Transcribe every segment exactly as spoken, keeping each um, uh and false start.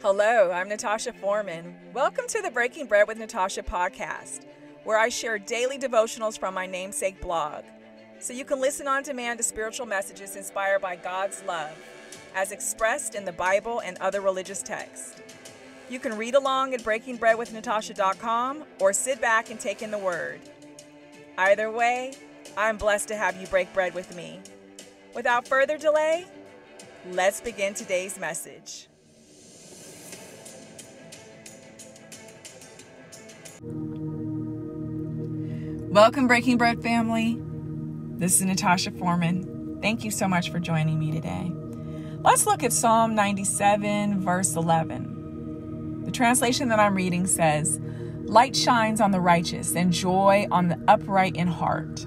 Hello, I'm Natasha Foreman. Welcome to the Breaking Bread with Natasha podcast, where I share daily devotionals from my namesake blog, so you can listen on demand to spiritual messages inspired by God's love, as expressed in the Bible and other religious texts. You can read along at Breaking Bread With Natasha dot com or sit back and take in the Word. Either way, I'm blessed to have you break bread with me. Without further delay, let's begin today's message. Welcome, Breaking Bread family. This is Natasha Foreman. Thank you so much for joining me today. Let's look at Psalm ninety-seven, verse eleven. The translation that I'm reading says, "Light shines on the righteous and joy on the upright in heart.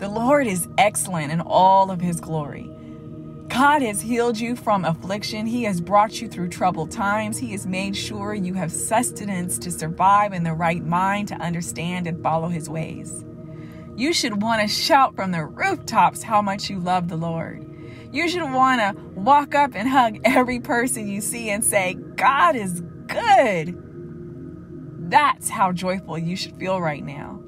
The Lord is excellent in all of his glory. God has healed you from affliction. He has brought you through troubled times. He has made sure you have sustenance to survive and the right mind to understand and follow his ways. You should want to shout from the rooftops how much you love the Lord. You should want to walk up and hug every person you see and say, God is good. That's how joyful you should feel right now.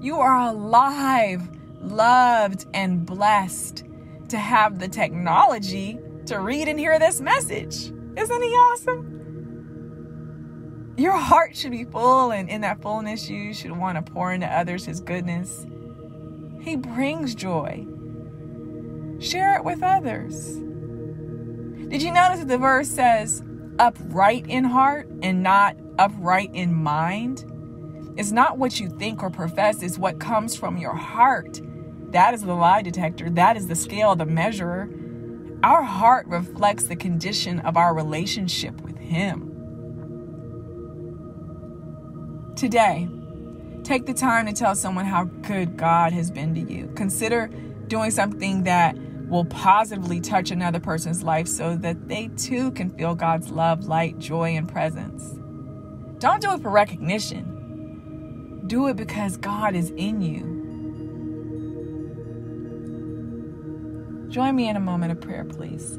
You are alive, loved, and blessed to have the technology to read and hear this message. Isn't he awesome? Your heart should be full, and in that fullness, you should want to pour into others his goodness. He brings joy. Share it with others." Did you notice that the verse says upright in heart and not upright in mind? It's not what you think or profess, it's what comes from your heart. That is the lie detector. That is the scale, the measurer. Our heart reflects the condition of our relationship with him. Today, take the time to tell someone how good God has been to you. Consider doing something that will positively touch another person's life so that they too can feel God's love, light, joy, and presence. Don't do it for recognition. Do it because God is in you. Join me in a moment of prayer, please.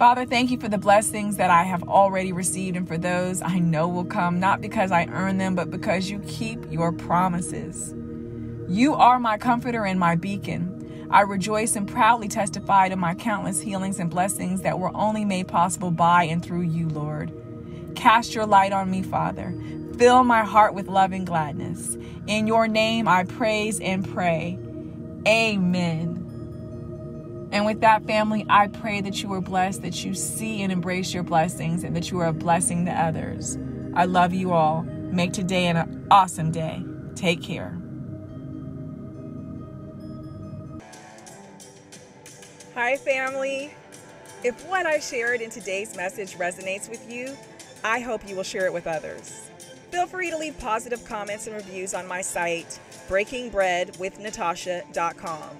Father, thank you for the blessings that I have already received and for those I know will come, not because I earn them, but because you keep your promises. You are my comforter and my beacon. I rejoice and proudly testify to my countless healings and blessings that were only made possible by and through you, Lord. Cast your light on me, Father. Fill my heart with love and gladness. In your name I praise and pray. Amen. And with that, family, I pray that you are blessed, that you see and embrace your blessings, and that you are a blessing to others. I love you all. Make today an awesome day. Take care. Hi, family. If what I shared in today's message resonates with you, I hope you will share it with others. Feel free to leave positive comments and reviews on my site, Breaking Bread With Natasha dot com,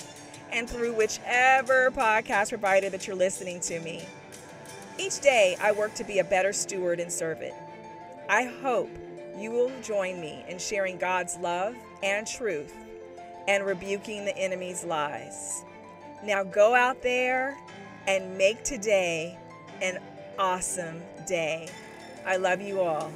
and through whichever podcast provider that you're listening to me. Each day, I work to be a better steward and servant. I hope you will join me in sharing God's love and truth and rebuking the enemy's lies. Now go out there and make today an awesome day. I love you all.